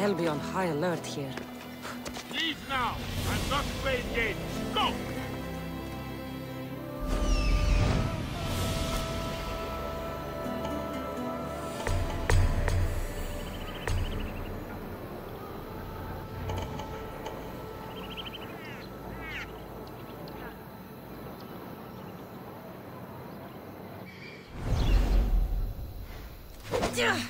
They'll be on high alert here. Leave now! I'm not playing games! Go! Yeah.